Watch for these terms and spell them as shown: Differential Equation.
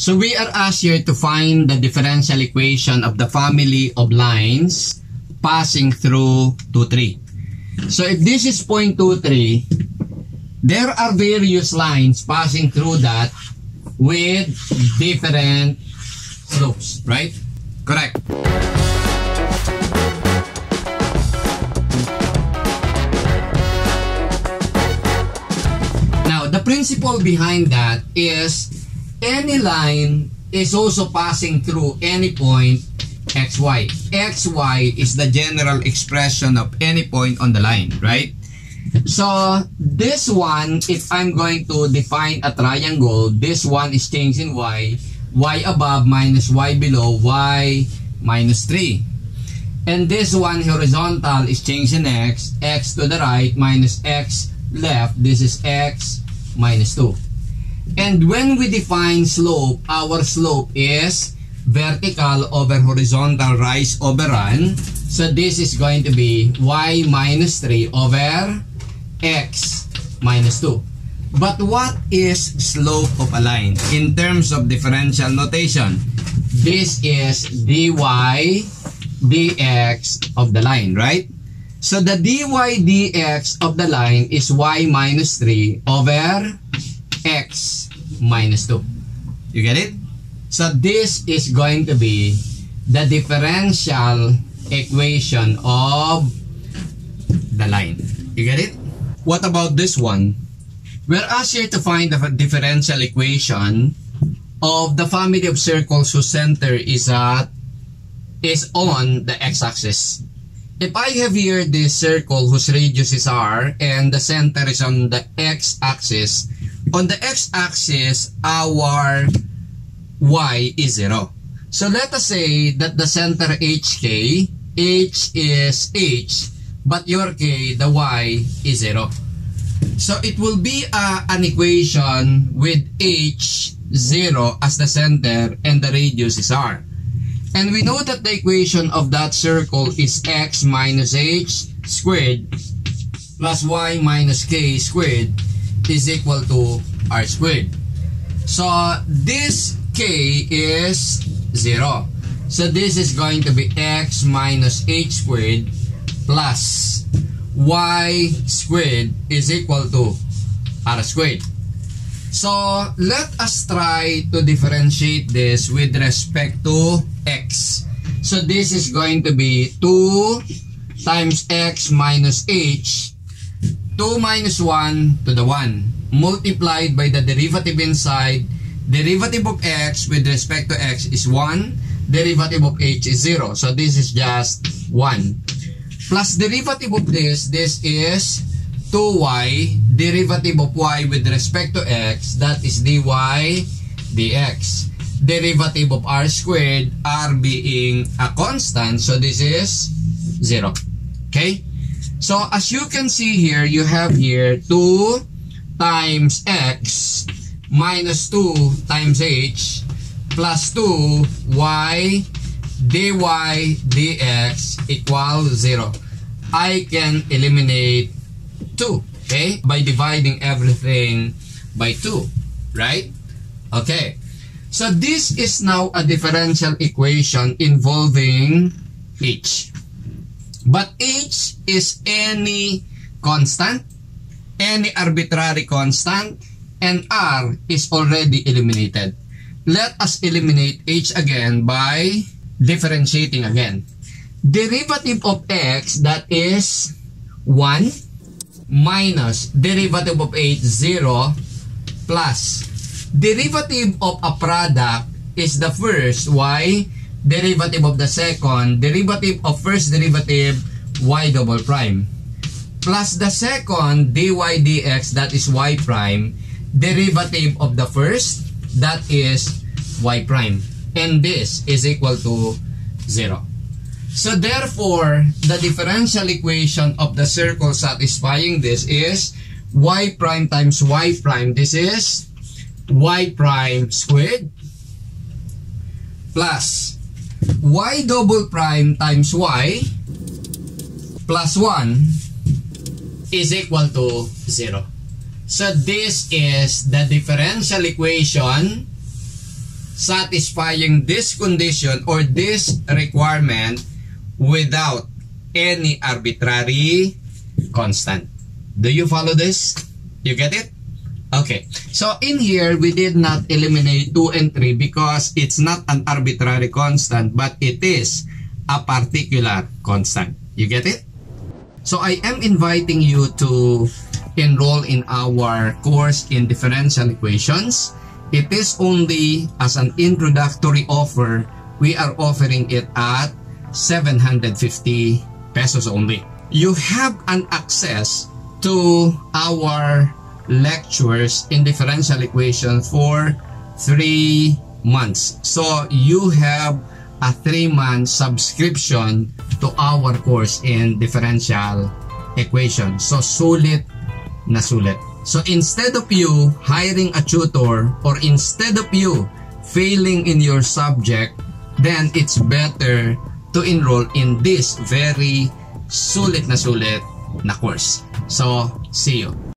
So we are asked here to find the differential equation of the family of lines passing through 2, 3. So if this is point 2, 3, there are various lines passing through that with different slopes, right? Correct. Now, the principle behind that is any line is also passing through any point xy. Xy is the general expression of any point on the line, right? So, this one, if I'm going to define a triangle, this one is changed in y above minus y below, y minus 3. And this one, horizontal, is changed in x, x to the right minus x left, this is x minus 2. And when we define slope, our slope is vertical over horizontal, rise over run. So this is going to be y minus 3 over x minus 2. But what is slope of a line in terms of differential notation? This is dy dx of the line, right? So the dy dx of the line is y minus 3 over x minus 2. You get it? So this is going to be the differential equation of the line. You get it? What about this one? We're asked here to find the differential equation of the family of circles whose center is on the x-axis. If I have here this circle whose radius is r and the center is on the x-axis, on the x-axis, our y is 0. So let us say that the center HK, H is H, but your K, the y, is 0. So it will be an equation with H, 0 as the center and the radius is R. And we know that the equation of that circle is x minus h squared plus y minus k squared is equal to r squared. So this k is 0. So this is going to be x minus h squared plus y squared is equal to r squared. So let us try to differentiate this with respect to x. So this is going to be 2 times x minus h, 2 minus 1 to the 1 multiplied by the derivative inside. Derivative of x with respect to x is 1. Derivative of h is 0. So this is just 1. Plus derivative of this is 2y. Derivative of y with respect to x, that is dy dx. Derivative of r squared, r being a constant. So this is 0. Okay? So, as you can see here, you have here 2 times x minus 2 times h plus 2y dy dx equals 0. I can eliminate 2, okay? By dividing everything by 2, right? Okay. So, this is now a differential equation involving h. But h is any constant, any arbitrary constant, and r is already eliminated. Let us eliminate h again by differentiating again. Derivative of x, that is 1, minus derivative of h, 0, plus derivative of a product is the first y, derivative of the second, derivative of first derivative, y double prime. Plus the second, dy dx, that is y prime, derivative of the first, that is y prime. And this is equal to 0. So therefore, the differential equation of the circle satisfying this is y prime times y prime. This is y prime squared plus y double prime times y plus 1 is equal to 0. So this is the differential equation satisfying this condition or this requirement without any arbitrary constant. Do you follow this? You get it? Okay. So in here, we did not eliminate 2 and 3 because it's not an arbitrary constant, but it is a particular constant. You get it? So I am inviting you to enroll in our course in differential equations. It is only as an introductory offer. We are offering it at 750 pesos only. You have an access to our lectures in differential equation for 3 months. So you have a 3-month subscription to our course in differential equation. So sulit na sulit. So instead of you hiring a tutor or instead of you failing in your subject, then it's better to enroll in this very sulit na course. So see you.